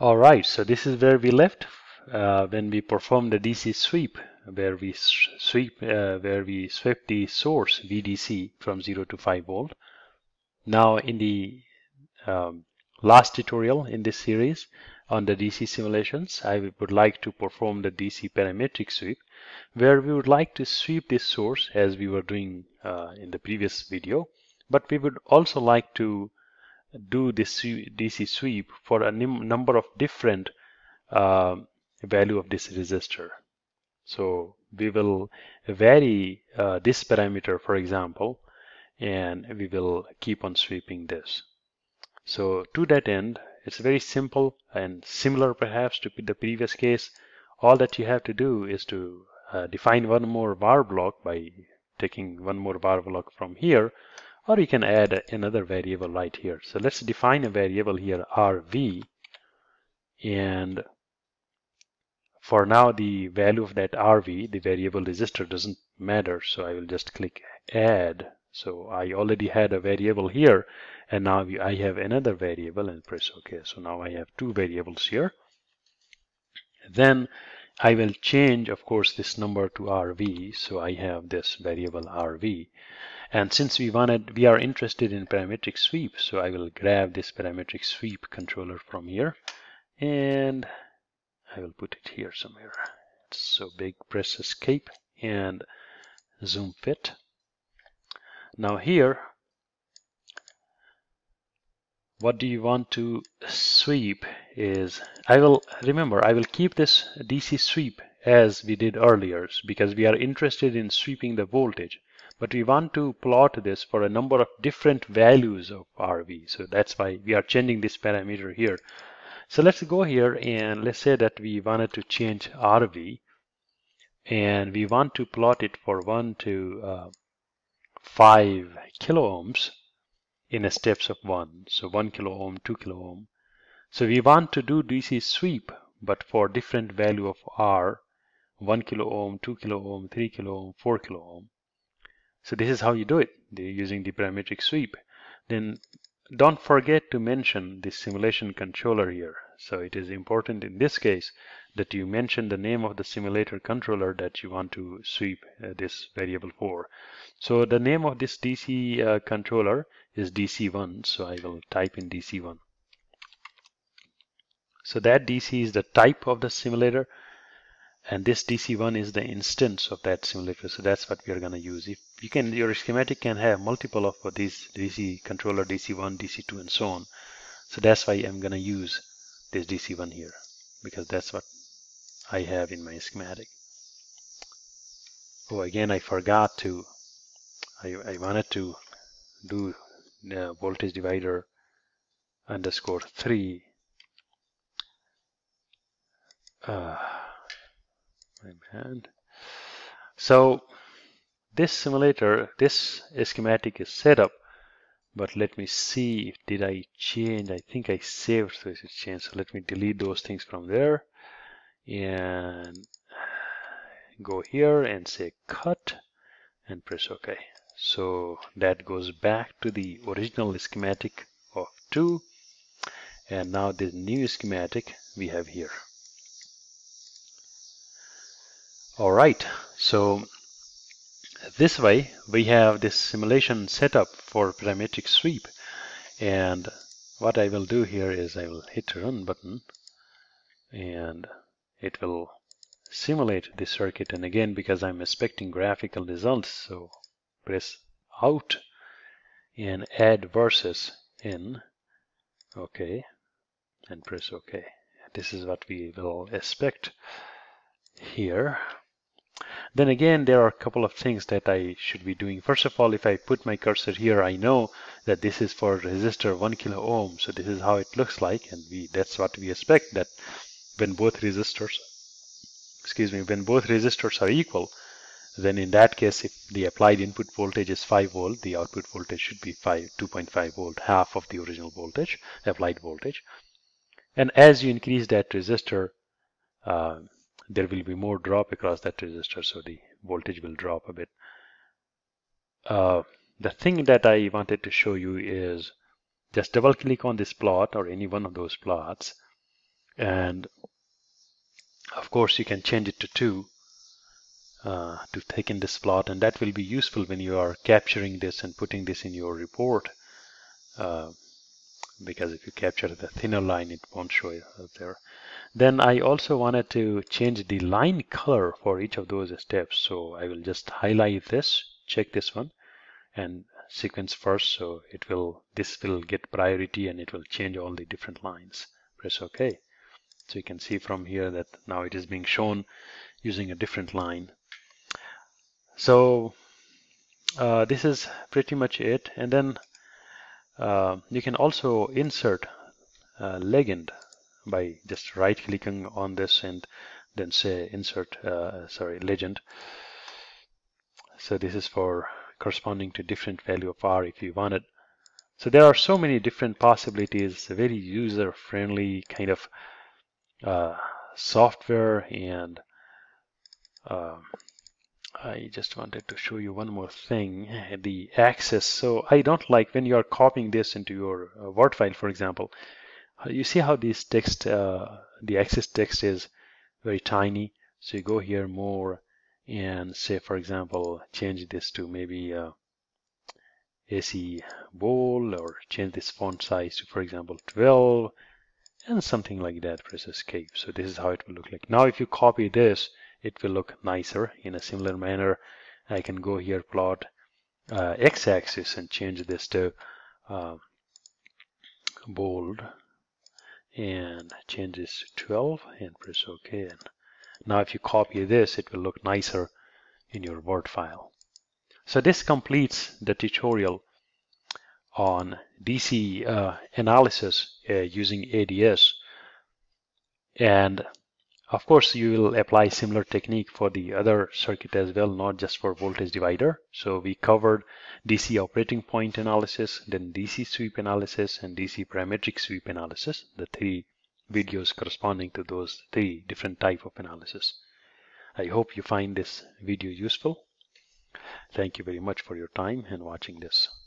All right, so this is where we left when we performed the DC sweep, where we swept the source VDC from 0 to 5 volt. Now in the last tutorial in this series on the DC simulations, I would like to perform the DC parametric sweep, where we would like to sweep this source as we were doing in the previous video, but we would also like to do this DC sweep for a number of different value of this resistor. So we will vary this parameter, for example, and we will keep on sweeping this. So to that end, it's very simple and similar perhaps to the previous case. All that you have to do is to define one more var block by taking one more var block from here, or you can add another variable right here. So let's define a variable here, RV, and for now, the value of that RV, the variable resistor, doesn't matter. So I will just click add. So I already had a variable here, and now I have another variable, and press OK. So now I have two variables here. Then I will change, of course, this number to RV. So I have this variable RV. And since we are interested in parametric sweep, so I will grab this parametric sweep controller from here, and I will put it here somewhere. It's so big. Press escape and zoom fit. Now here, what do you want to sweep is, I will keep this DC sweep as we did earlier, because we are interested in sweeping the voltage, but we want to plot this for a number of different values of RV. So that's why we are changing this parameter here. So let's go here and let's say that we wanted to change RV, and we want to plot it for 1 to 5 kilo ohms in a steps of 1. So 1 kilo ohm, 2 kilo ohm. So we want to do DC sweep, but for different value of R, 1 kilo ohm, 2 kilo ohm, 3 kilo ohm, 4 kilo ohm. So this is how you do it, using the parametric sweep. Then don't forget to mention the simulation controller here. So it is important in this case that you mention the name of the simulator controller that you want to sweep this variable for. So the name of this DC controller is DC1. So I will type in DC1. So that DC is the type of the simulator, and this DC1 is the instance of that simulator. So that's what we are going to use. If you can, your schematic can have multiple of these DC controller, DC1, DC2, and so on. So that's why I'm going to use this DC1 here, because that's what I have in my schematic. Oh, again, I forgot to, I wanted to do the voltage divider _3. So this simulator, this schematic is set up, but let me see, did I change? I think I saved, so it's changed. So let me delete those things from there and go here and say cut and press OK. So that goes back to the original schematic of 2, and now this new schematic we have here. All right, so this way we have this simulation set up for parametric sweep, and what I will do here is I will hit the run button and it will simulate the circuit. And again, because I'm expecting graphical results, so press out and add versus in, OK, and press OK. This is what we will expect here. Then again, there are a couple of things that I should be doing. First of all, if I put my cursor here, I know that this is for resistor 1 kilo ohm. So this is how it looks like, and that's what we expect, that when both resistors, are equal, then in that case, if the applied input voltage is 5 volt, the output voltage should be 2.5 volt, half of the original voltage, applied voltage. And as you increase that resistor, there will be more drop across that resistor, so the voltage will drop a bit. The thing that I wanted to show you is just double click on this plot or any one of those plots, and of course you can change it to 2 to thicken this plot, and that will be useful when you are capturing this and putting this in your report, because if you capture the thinner line it won't show it up there. Then I also wanted to change the line color for each of those steps, so I will just highlight this, check this one, and sequence first, so it will, this will get priority and it will change all the different lines. Press OK. So you can see from here that now it is being shown using a different line. So this is pretty much it, and then you can also insert legend by just right clicking on this and then say insert legend. So this is for corresponding to different value of R if you wanted. So there are so many different possibilities, very user friendly kind of software. And I just wanted to show you one more thing, the axis. So I don't like when you are copying this into your Word file, for example. You see how this text, the axis text is very tiny. So you go here more and say, for example, change this to maybe AC bold, or change this font size to, for example, 12 and something like that. Press escape. So this is how it will look like. Now if you copy this, it will look nicer. In a similar manner, I can go here, plot x-axis, and change this to bold, and change this to 12 and press OK. And now if you copy this, it will look nicer in your Word file. So this completes the tutorial on DC analysis using ADS. And of course, you will apply similar technique for the other circuit as well, not just for voltage divider. So we covered DC operating point analysis, then DC sweep analysis, and DC parametric sweep analysis, the 3 videos corresponding to those 3 different type of analysis. I hope you find this video useful. Thank you very much for your time and watching this.